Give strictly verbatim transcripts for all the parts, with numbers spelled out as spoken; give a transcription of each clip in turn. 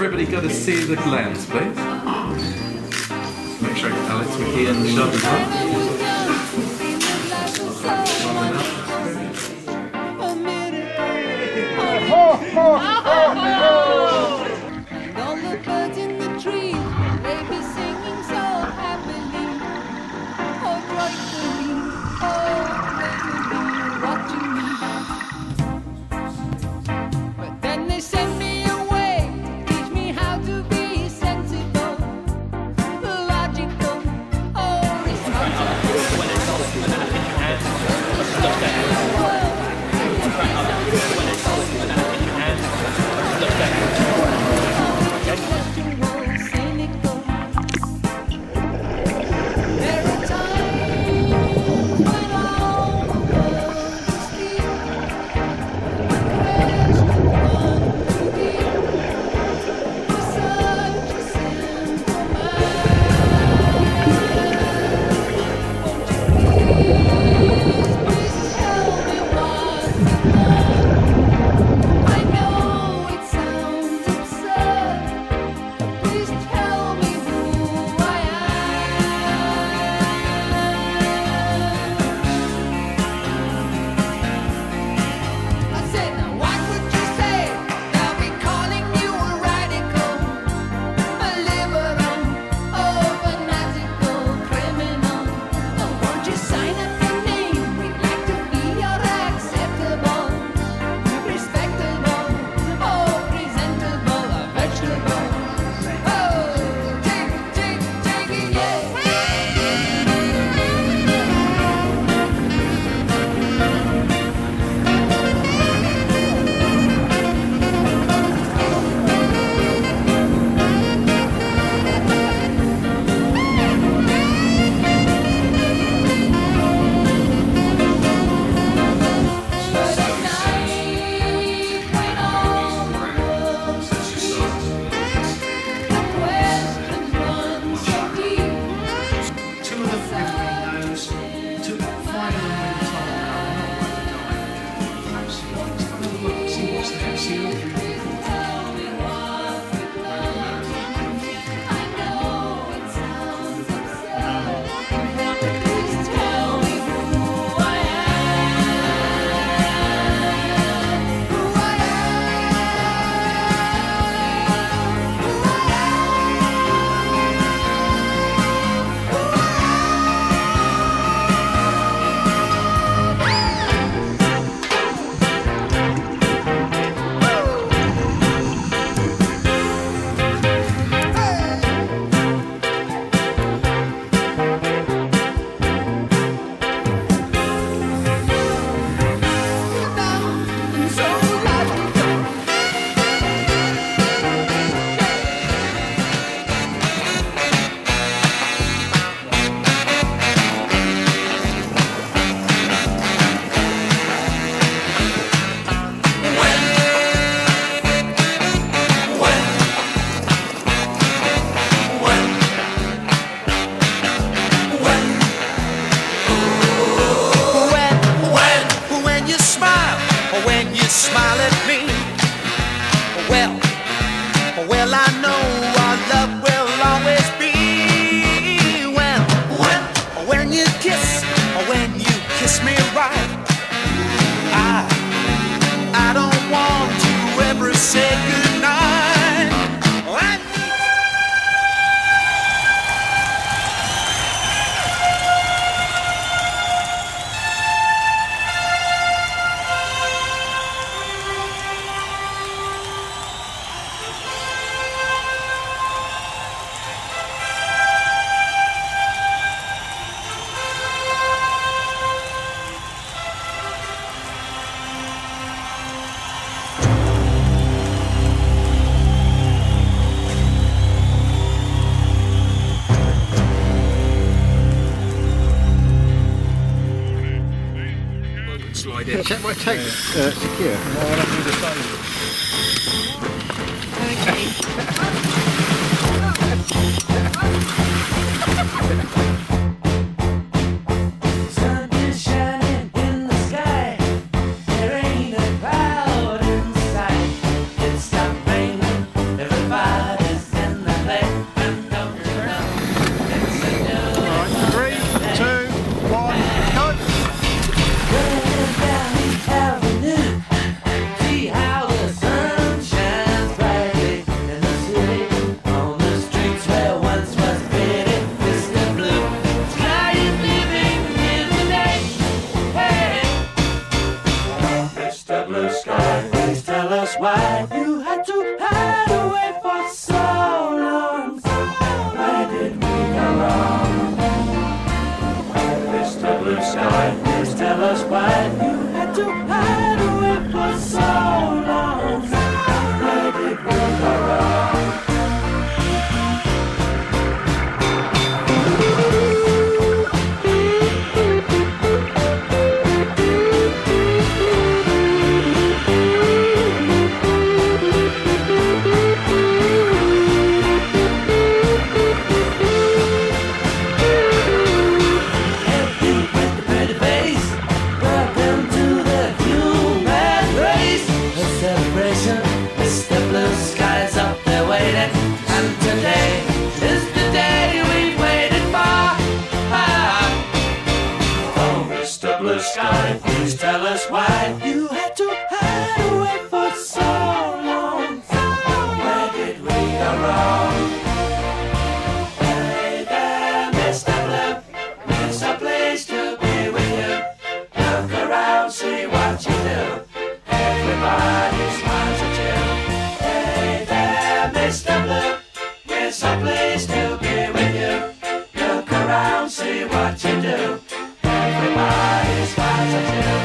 Everybody got to see the glands, please. Make sure I get Alex McKee in the shot as well. Don't look birds in the tree, they be singing so happily. Oh, joyfully, oh, they will be watching me. But then they send me away, teach me how to be sensible, logical, oh, responsible. Smile at me. Well, well, I know our love will always be. Well, when, when you kiss, when you kiss me right, I, I don't want to ever say goodnight. When, yeah, check my tape yeah. uh, secure. No, I don't need a phone. Okay. The sun is shining in the sky. There ain't a cloud in sight. It stopped raining, everybody. why you had to hide away for so long. Why did we go wrong? Mister Blue Sky, please tell us why you had to hide away for so long. Why did we go wrong? Sky, please tell us why you had to hide away for so long. Where did we go wrong? Hey there, Mister Blue, it's a pleasure to be with you. Look around, see what you do. Everybody smiles at you. Hey there, Mister Blue, it's a pleasure to be with you. Look around, see what you do. Everybody smiles at you.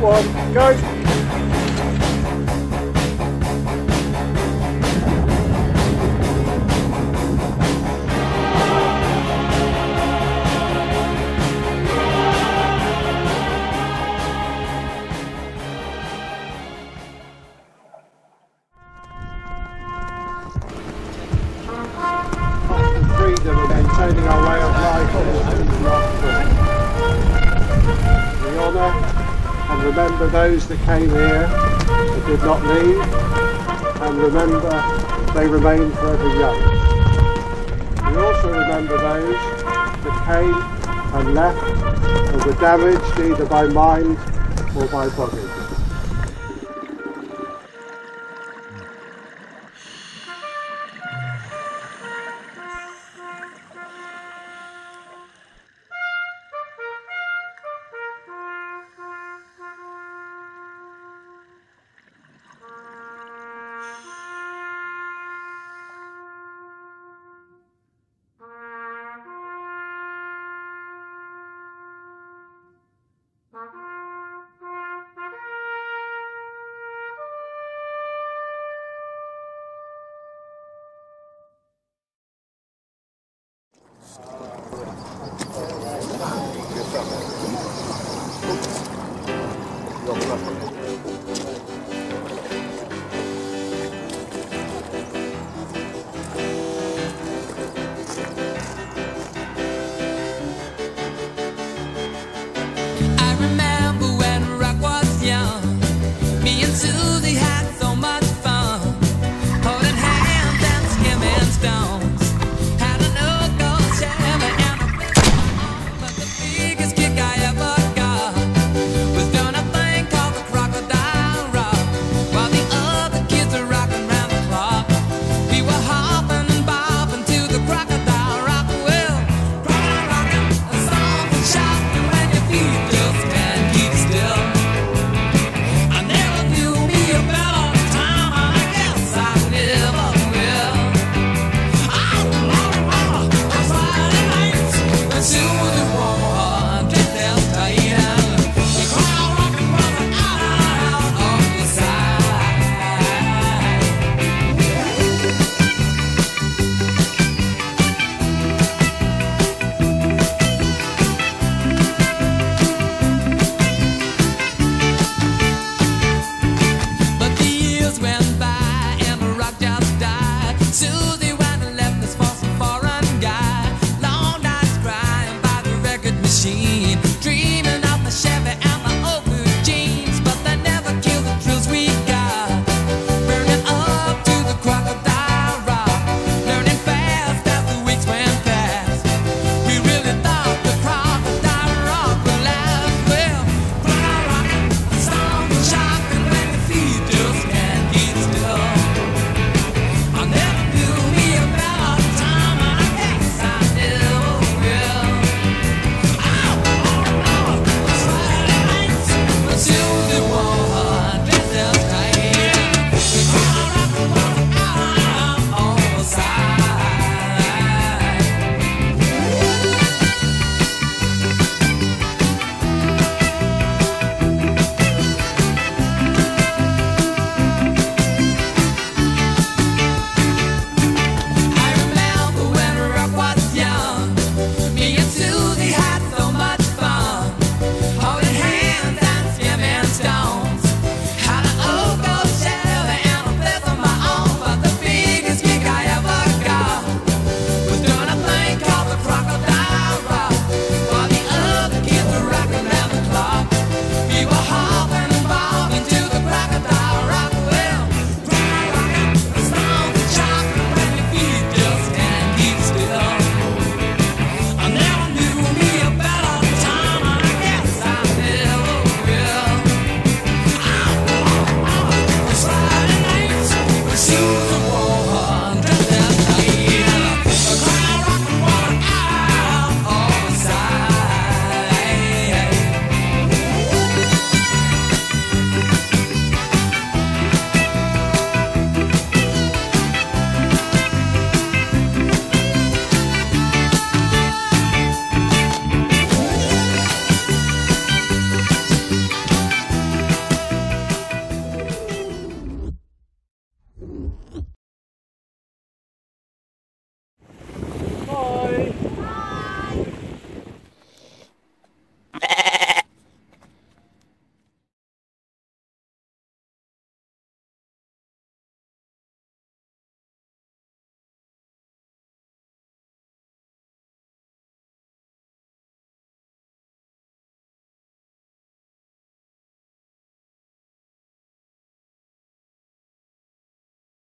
One, go! Remember those that came here that did not leave, and remember they remain forever young. We also remember those that came and left and were damaged either by mind or by body. I remember when rock was young, me and Susie had